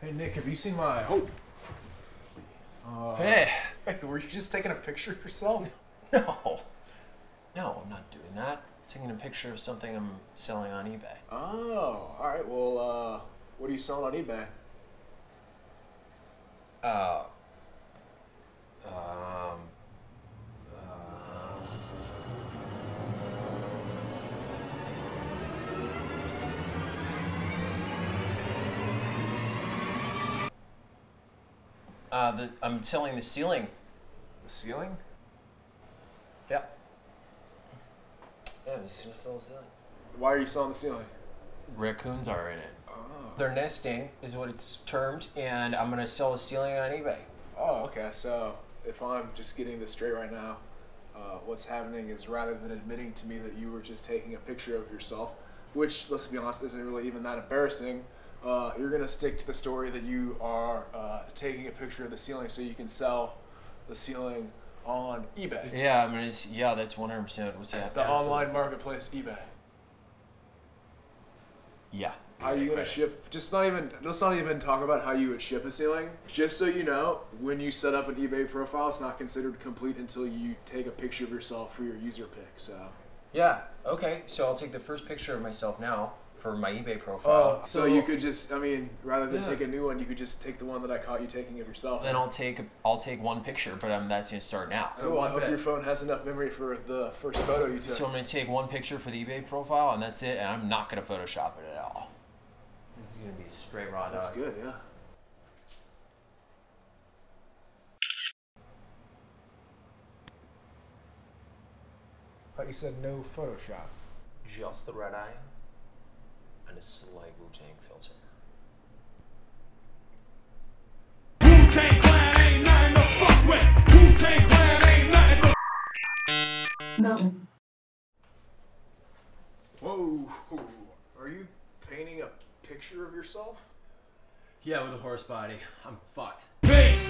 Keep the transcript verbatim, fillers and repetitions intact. Hey Nick, have you seen my? Oh. Uh, hey. Were you just taking a picture of yourself? No. No, I'm not doing that. I'm taking a picture of something I'm selling on eBay. Oh. All right. Well, uh, what are you selling on eBay? Uh. Um. Uh, the, I'm selling the ceiling. The ceiling? Yep. Yeah, I'm just gonna sell the ceiling. Why are you selling the ceiling? Raccoons are in it. Oh. They're nesting, is what it's termed, and I'm gonna sell the ceiling on eBay. Oh, okay. So if I'm just getting this straight right now, uh, what's happening is rather than admitting to me that you were just taking a picture of yourself, which, let's be honest, isn't really even that embarrassing, Uh, you're going to stick to the story that you are uh, taking a picture of the ceiling so you can sell the ceiling on eBay. Yeah, I mean, it's, yeah, that's one hundred percent what's happening. The online marketplace, eBay. Yeah. How are you going to ship? Just not even, let's not even talk about how you would ship a ceiling. Just so you know, when you set up an eBay profile, it's not considered complete until you take a picture of yourself for your user pick, so. Yeah, okay, so I'll take the first picture of myself now. For my eBay profile. Oh, so you could just, I mean, rather than yeah. take a new one, you could just take the one that I caught you taking of yourself. Then I'll take, I'll take one picture, but um, that's gonna start now. Oh, well, I hope your phone has enough memory for the first photo you took. So I'm gonna take one picture for the eBay profile, and that's it. And I'm not gonna Photoshop it at all. This is gonna be straight raw dog. That's good, yeah. I thought you said no Photoshop. Just the red eye. And a slight Wu-Tang filter. Wu-Tang Clan ain't nothing to fuck with! Wu-Tang Clan ain't nothing to fuck Mountain. Whoa! Are you painting a picture of yourself? Yeah, with a horse body. I'm fucked. Peace!